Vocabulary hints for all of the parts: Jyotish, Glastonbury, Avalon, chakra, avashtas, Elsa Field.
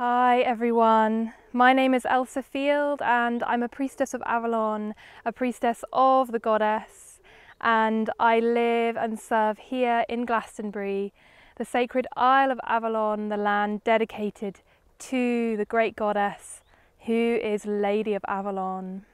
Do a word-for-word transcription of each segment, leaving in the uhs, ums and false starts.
Hi everyone, my name is Elsa Field and I'm a priestess of Avalon, a priestess of the goddess, and I live and serve here in Glastonbury, the sacred Isle of Avalon, the land dedicated to the great goddess who is Lady of Avalon.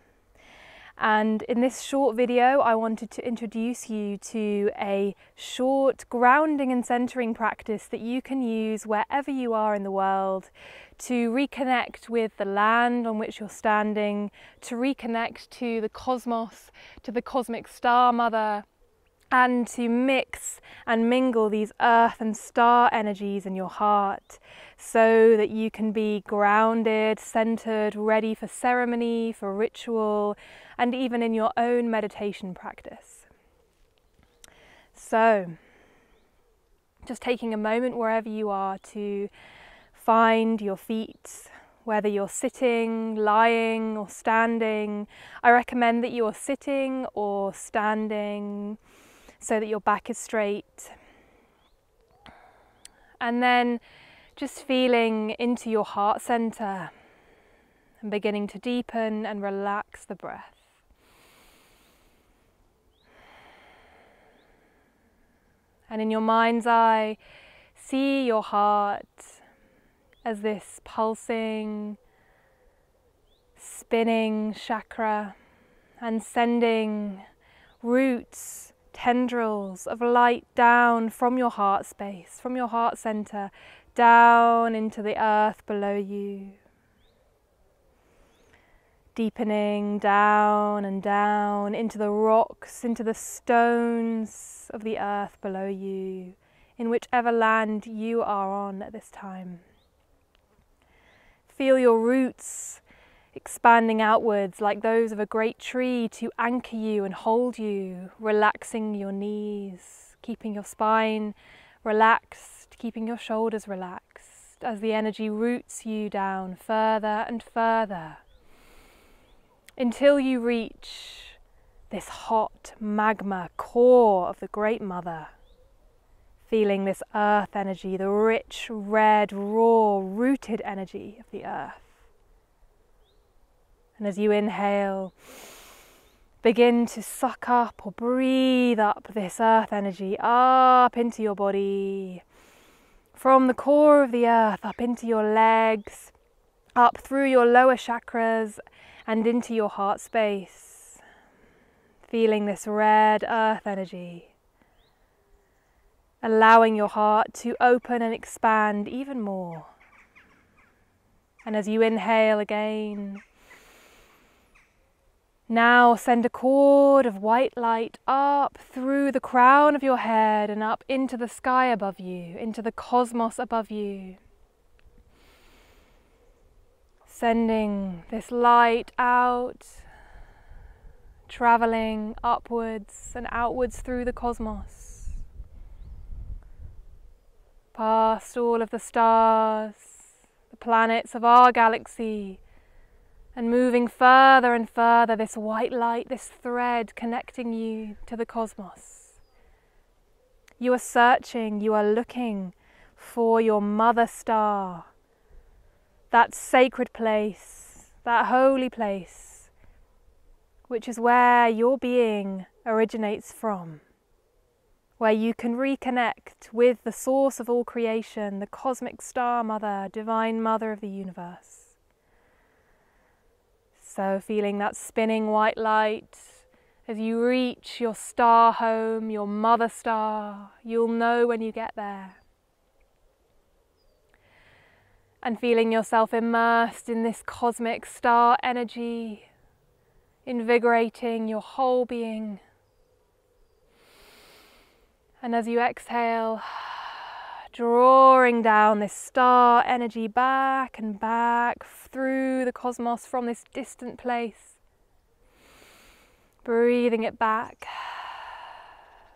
And in this short video I wanted to introduce you to a short grounding and centering practice that you can use wherever you are in the world to reconnect with the land on which you're standing, to reconnect to the cosmos, to the cosmic star mother, and to mix and mingle these earth and star energies in your heart so that you can be grounded, centered, ready for ceremony, for ritual, and even in your own meditation practice. So, just taking a moment wherever you are to find your feet. Whether you're sitting, lying, or standing, I recommend that you are sitting or standing, so that your back is straight. And then just feeling into your heart center and beginning to deepen and relax the breath. And in your mind's eye, see your heart as this pulsing, spinning chakra and sending roots, tendrils of light down from your heart space, from your heart center, down into the earth below you. Deepening down and down into the rocks, into the stones of the earth below you, in whichever land you are on at this time. Feel your roots expanding outwards like those of a great tree to anchor you and hold you, relaxing your knees, keeping your spine relaxed, keeping your shoulders relaxed as the energy roots you down further and further until you reach this hot magma core of the Great Mother. Feeling this earth energy, the rich, red, raw, rooted energy of the earth. And as you inhale, begin to suck up or breathe up this earth energy up into your body, from the core of the earth up into your legs, up through your lower chakras and into your heart space. Feeling this red earth energy, allowing your heart to open and expand even more. And as you inhale again, now send a cord of white light up through the crown of your head and up into the sky above you, into the cosmos above you. Sending this light out, traveling upwards and outwards through the cosmos, past all of the stars, the planets of our galaxy, and moving further and further, this white light, this thread connecting you to the cosmos. You are searching, you are looking for your mother star, that sacred place, that holy place, which is where your being originates from, where you can reconnect with the source of all creation, the cosmic star mother, divine mother of the universe. So feeling that spinning white light as you reach your star home, your mother star, you'll know when you get there. And feeling yourself immersed in this cosmic star energy, invigorating your whole being. And as you exhale, drawing down this star energy back and back through the cosmos from this distant place. Breathing it back,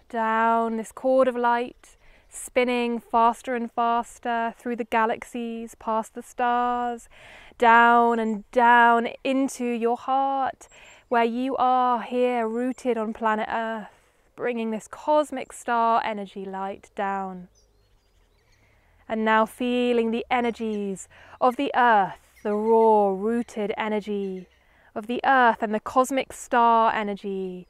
down this cord of light, spinning faster and faster through the galaxies, past the stars, down and down into your heart, where you are here rooted on planet Earth, bringing this cosmic star energy light down. And now feeling the energies of the earth, the raw rooted energy of the earth and the cosmic star energy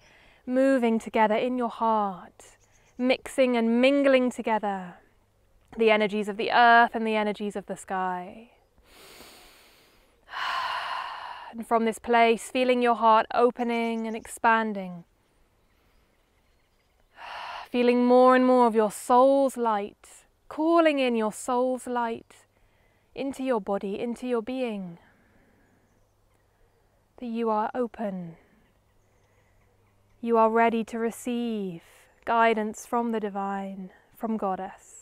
moving together in your heart, mixing and mingling together the energies of the earth and the energies of the sky. And from this place, feeling your heart opening and expanding, feeling more and more of your soul's light, calling in your soul's light into your body, into your being, that you are open, you are ready to receive guidance from the divine, from Goddess.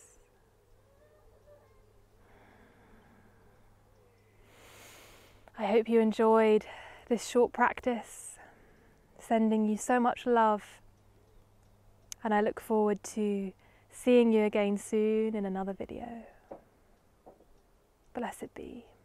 I hope you enjoyed this short practice, sending you so much love, and I look forward to seeing you again soon in another video. Blessed be.